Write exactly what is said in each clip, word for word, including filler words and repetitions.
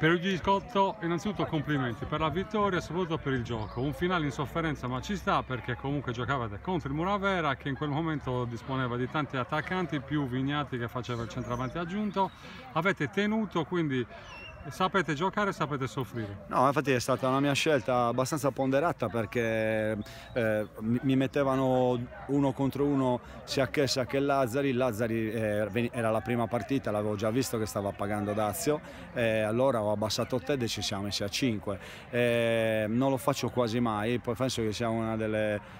Per oggi Scotto, innanzitutto complimenti per la vittoria e soprattutto per il gioco. Un finale in sofferenza, ma ci sta, perché comunque giocavate contro il Muravera, che in quel momento disponeva di tanti attaccanti, più Vignati che faceva il centravanti aggiunto. Avete tenuto, quindi sapete giocare e sapete soffrire. No, infatti è stata una mia scelta abbastanza ponderata, perché eh, mi mettevano uno contro uno sia Chessa che Lazzari. Lazzari eh, era la prima partita, l'avevo già visto che stava pagando dazio, eh, allora ho abbassato Tedde e ci siamo messi a cinque. Eh, non lo faccio quasi mai, poi penso che sia una delle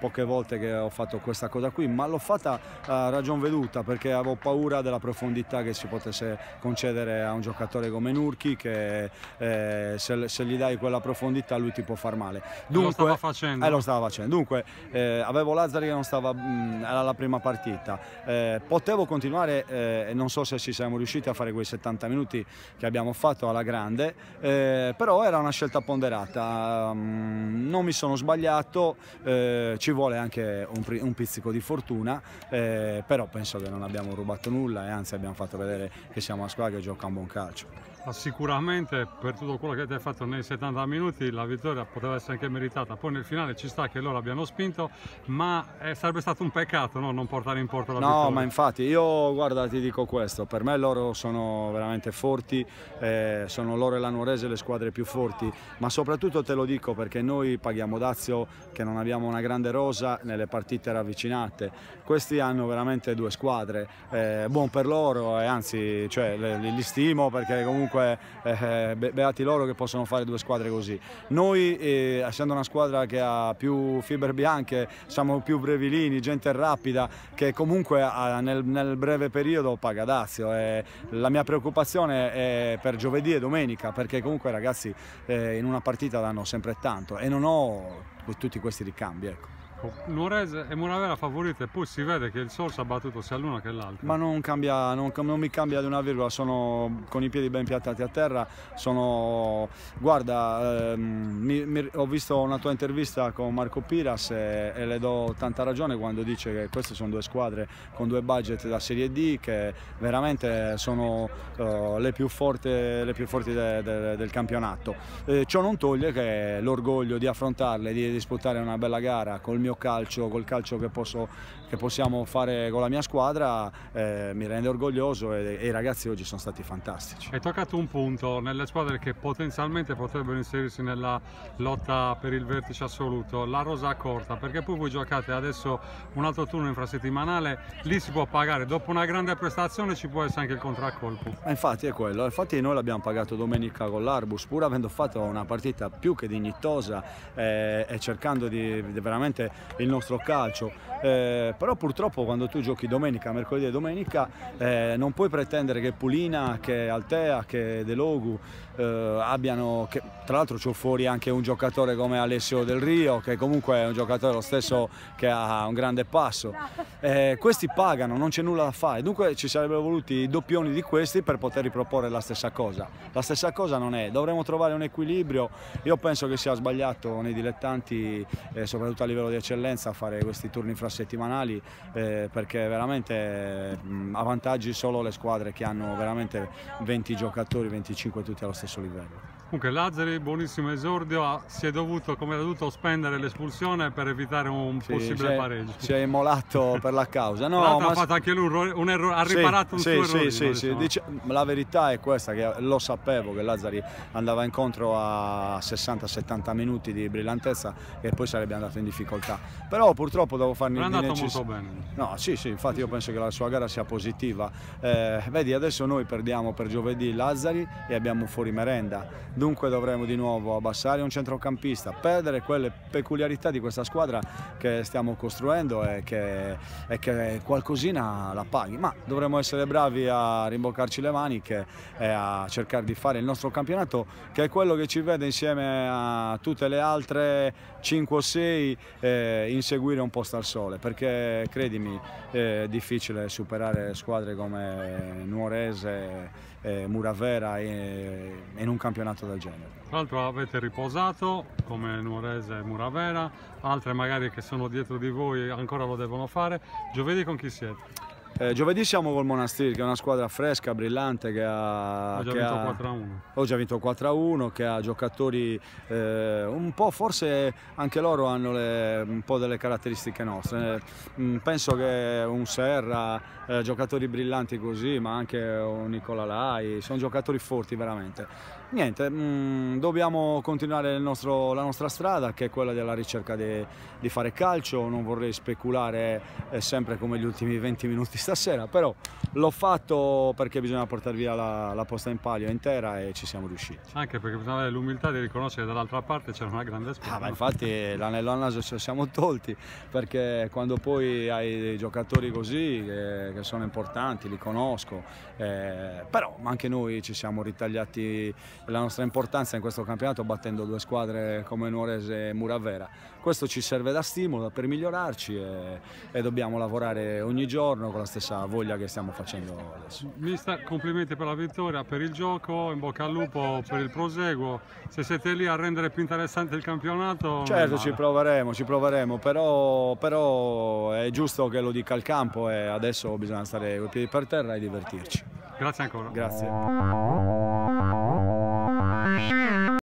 poche volte che ho fatto questa cosa qui, ma l'ho fatta a ragion veduta, perché avevo paura della profondità che si potesse concedere a un giocatore come Nurki, che eh, se, se gli dai quella profondità lui ti può far male. Dunque, lo stava facendo. Eh, lo stava facendo. Dunque eh, avevo Lazzari che non stava, mh, era la prima partita, eh, potevo continuare e eh, non so se ci siamo riusciti a fare quei settanta minuti che abbiamo fatto alla grande, eh, però era una scelta ponderata, mh, non mi sono sbagliato, eh, ci vuole anche un, un pizzico di fortuna, eh, però penso che non abbiamo rubato nulla e anzi abbiamo fatto vedere che siamo una squadra che gioca un buon calcio. Sicuramente per tutto quello che avete fatto nei settanta minuti la vittoria poteva essere anche meritata, poi nel finale ci sta che loro abbiano spinto, ma è, sarebbe stato un peccato, no? Non portare in porto la no, vittoria. No, ma infatti io, guarda, ti dico questo, per me loro sono veramente forti, eh, sono loro e la Nuorese le squadre più forti, ma soprattutto te lo dico perché noi paghiamo dazio che non abbiamo una grande rosa nelle partite ravvicinate. Questi hanno veramente due squadre, eh, buon per loro, e anzi, cioè, li, li stimo, perché comunque eh, beati loro che possono fare due squadre così. Noi eh, essendo una squadra che ha più fibre bianche, siamo più brevilini, gente rapida che comunque ha, nel, nel breve periodo paga dazio, e la mia preoccupazione è per giovedì e domenica, perché comunque ragazzi eh, in una partita danno sempre tanto e non ho tutti questi ricambi, ecco. Nuorese e Muravera favorite, poi si vede che il Sorso ha battuto sia l'una che l'altra. Ma non cambia, non, non mi cambia di una virgola, sono con i piedi ben piantati a terra, sono, guarda, eh, mi, mi, ho visto una tua intervista con Marco Piras e, e le do tanta ragione quando dice che queste sono due squadre con due budget da Serie D, che veramente sono eh, le più forti, le più forti de, de, del campionato. Eh, ciò non toglie che l'orgoglio di affrontarle, di disputare una bella gara col mio calcio, col calcio che, posso, che possiamo fare con la mia squadra, eh, mi rende orgoglioso, e, e i ragazzi oggi sono stati fantastici. Hai toccato un punto nelle squadre che potenzialmente potrebbero inserirsi nella lotta per il vertice assoluto, la rosa corta, perché poi voi giocate adesso un altro turno infrasettimanale, lì si può pagare, dopo una grande prestazione ci può essere anche il contraccolpo. Eh, infatti è quello, infatti noi l'abbiamo pagato domenica con l'Arbus, pur avendo fatto una partita più che dignitosa eh, e cercando di, di veramente il nostro calcio, eh, però purtroppo quando tu giochi domenica, mercoledì e domenica eh, non puoi pretendere che Pulina, che Altea, che De Logu eh, abbiano, che, tra l'altro c'ho fuori anche un giocatore come Alessio Del Rio, che comunque è un giocatore lo stesso che ha un grande passo, eh, questi pagano, non c'è nulla da fare, dunque ci sarebbero voluti i doppioni di questi per poter riproporre la stessa cosa. La stessa cosa non è, dovremmo trovare un equilibrio. Io penso che sia sbagliato nei dilettanti, eh, soprattutto a livello di eccellenza, a fare questi turni infrasettimanali, eh, perché veramente mh, avvantaggi solo le squadre che hanno veramente venti giocatori, venticinque tutti allo stesso livello. Comunque Lazzari, buonissimo esordio, si è dovuto, come ha dovuto, spendere l'espulsione per evitare un sì, possibile pareggio. Si è immolato per la causa. No, ma ha fatto anche lui un, un errore, ha riparato sì, un sì, suo errore. Sì, sì, Dice, la verità è questa, che lo sapevo che Lazzari andava incontro a sessanta settanta minuti di brillantezza e poi sarebbe andato in difficoltà. Però purtroppo devo farne un po'. È andato molto bene. No, sì, sì, infatti sì, io sì. penso che la sua gara sia positiva. Eh, vedi, adesso noi perdiamo per giovedì Lazzari e abbiamo fuori merenda. Dunque dovremo di nuovo abbassare un centrocampista, perdere quelle peculiarità di questa squadra che stiamo costruendo e che, e che qualcosina la paghi, ma dovremo essere bravi a rimboccarci le maniche e a cercare di fare il nostro campionato, che è quello che ci vede insieme a tutte le altre cinque o sei eh, inseguire un posto al sole, perché credimi è difficile superare squadre come Nuorese, eh, Muravera e, in un campionato del genere. Tra l'altro avete riposato come Nuorese e Muravera, altre magari che sono dietro di voi ancora lo devono fare. Giovedì con chi siete? Eh, giovedì siamo col Monastir, che è una squadra fresca, brillante, che ha... Ho già che vinto quattro a uno. Ho già vinto quattro a uno, che ha giocatori eh, un po', forse anche loro hanno le, un po' delle caratteristiche nostre. Eh, penso che un Serra, eh, giocatori brillanti così, ma anche un Nicolai, sono giocatori forti veramente. Niente, mh, dobbiamo continuare il nostro, la nostra strada, che è quella della ricerca di, di fare calcio. Non vorrei speculare eh, sempre come gli ultimi venti minuti stasera, però l'ho fatto perché bisogna portare via la, la posta in palio intera, e ci siamo riusciti. Anche perché bisogna avere l'umiltà di riconoscere che dall'altra parte c'era una grande squadra. Ah, ma infatti l'anello al naso ce lo siamo tolti, perché quando poi hai dei giocatori così eh, che sono importanti, li conosco, eh, però anche noi ci siamo ritagliati la nostra importanza in questo campionato, battendo due squadre come Nuorese e Muravera. Questo ci serve da stimolo per migliorarci, e, e dobbiamo lavorare ogni giorno con la stessa voglia che stiamo facendo adesso. Mister, complimenti per la vittoria, per il gioco, in bocca al lupo per il proseguo. Se siete lì a rendere più interessante il campionato... Certo, ci proveremo, ci proveremo, però, però è giusto che lo dica il campo, e adesso bisogna stare coi piedi per terra e divertirci. Grazie ancora. Grazie.